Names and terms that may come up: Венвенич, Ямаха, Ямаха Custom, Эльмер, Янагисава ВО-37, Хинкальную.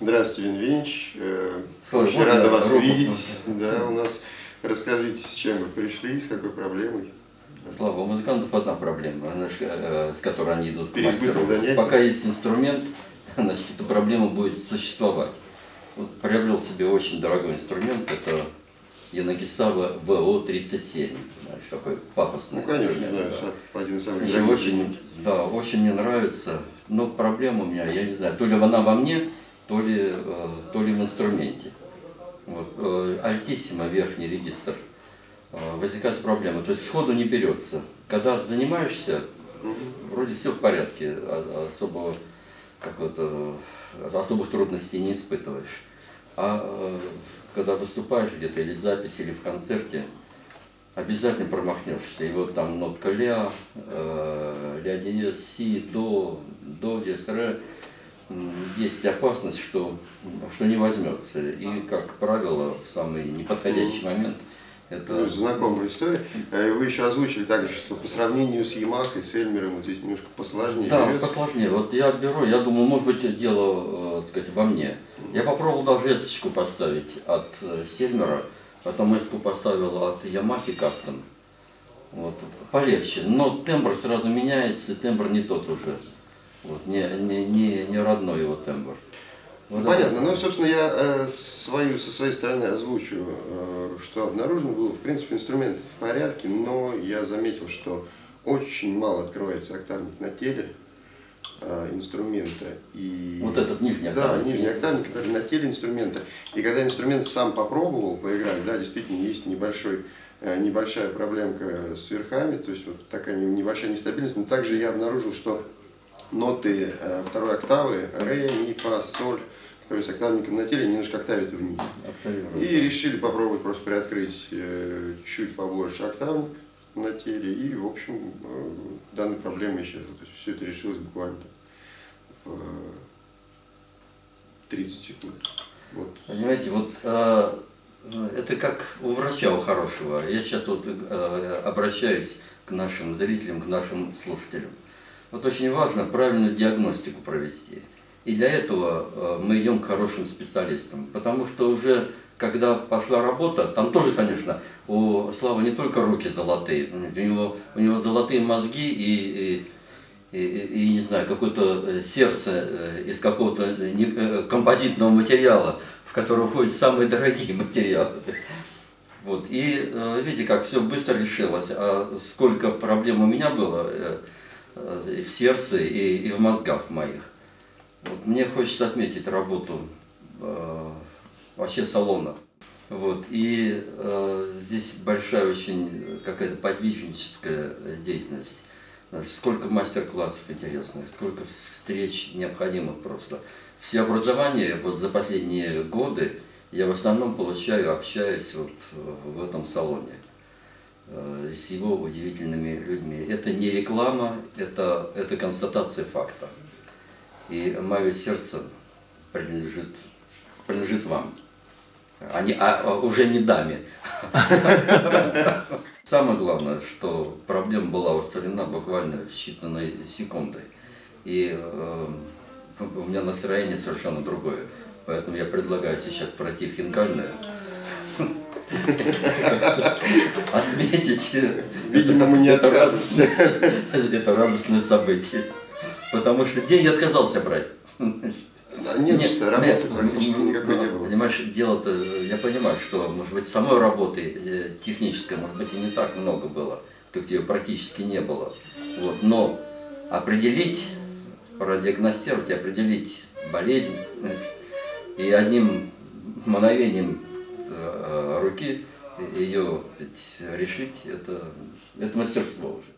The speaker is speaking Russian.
Здравствуйте, Венвенич. Очень рада вас видеть. Да, у нас. Расскажите, с чем вы пришли, с какой проблемой? Слава, у музыкантов одна проблема, с которой они идут к мастеру. Пока есть инструмент, значит, эта проблема будет существовать. Вот приобрел себе очень дорогой инструмент, это Янагисава ВО-37. Такой пафосный. Ну, конечно, да, один из самых дорогих. Да, очень мне нравится, но проблема у меня, я не знаю, то ли она во мне, то ли в инструменте. Вот, альтиссимо, верхний регистр, возникает проблема, то есть сходу не берется. Когда занимаешься, вроде все в порядке, особых трудностей не испытываешь. А когда выступаешь где-то, или в записи, или в концерте, обязательно промахнешься. И вот там нотка ля диез, си, до диез, ре. Есть опасность, что не возьмется. И, как правило, в самый неподходящий момент это... Ну, знакомая история. Вы еще озвучили также, что по сравнению с Ямахой, с Эльмером, вот здесь немножко посложнее. Да, посложнее. Вот я беру, я думаю, может быть, дело, так сказать, во мне. Я попробовал даже эсочку поставить от Эльмера, потом эску поставил от Ямахи Custom. Вот, полегче. Но тембр сразу меняется, тембр не тот уже. Вот, не родной его тембр. Вот понятно. Ну, собственно, я со своей стороны озвучу, что обнаружено было. В принципе, инструмент в порядке, но я заметил, что очень мало открывается октавник на теле инструмента. И... Вот этот нижний октавник. Да, нижний октавник, который на теле инструмента. И когда инструмент сам попробовал поиграть, да, действительно, есть небольшая проблемка с верхами, то есть вот такая небольшая нестабильность. Но также я обнаружил, что ноты второй октавы, ре, ми, фа, соль, которые с октавником на теле, немножко октавят вниз. И решили попробовать просто приоткрыть чуть побольше октавник на теле. И, в общем, данная проблема исчезла. То есть все это решилось буквально в 30 секунд. Вот. Понимаете, вот это как у врача у хорошего. Я сейчас вот обращаюсь к нашим зрителям, к нашим слушателям. Вот очень важно правильную диагностику провести. И для этого мы идем к хорошим специалистам. Потому что уже, когда пошла работа, там тоже, конечно, у Славы не только руки золотые. У него золотые мозги и не знаю, какое-то сердце из какого-то композитного материала, в который уходят самые дорогие материалы. Вот. И видите, как все быстро решилось. А сколько проблем у меня было... и в сердце, и в мозгах моих. Вот, мне хочется отметить работу вообще салона. Вот, и здесь большая очень какая-то подвижническая деятельность. Значит, сколько мастер-классов интересных, сколько встреч необходимых просто. Все образование вот за последние годы я в основном получаю, общаюсь вот в этом салоне. С его удивительными людьми. Это не реклама, это констатация факта. И мое сердце принадлежит вам, уже не даме. Самое главное, что проблема была устранена буквально в считанные секунды. И у меня настроение совершенно другое. Поэтому я предлагаю сейчас пройти в Хинкальную. Отметить, видимо, мы не откажемся. Это радостное событие. Потому что деньги отказался брать. Да, нет, работы практически никакой не было. Понимаешь, дело-то, я понимаю, что, может быть, самой работы технической, может быть, и не так много было, так ее практически не было. Вот, но определить, продиагностировать, определить болезнь и одним мгновением руки ее решить, это мастерство уже.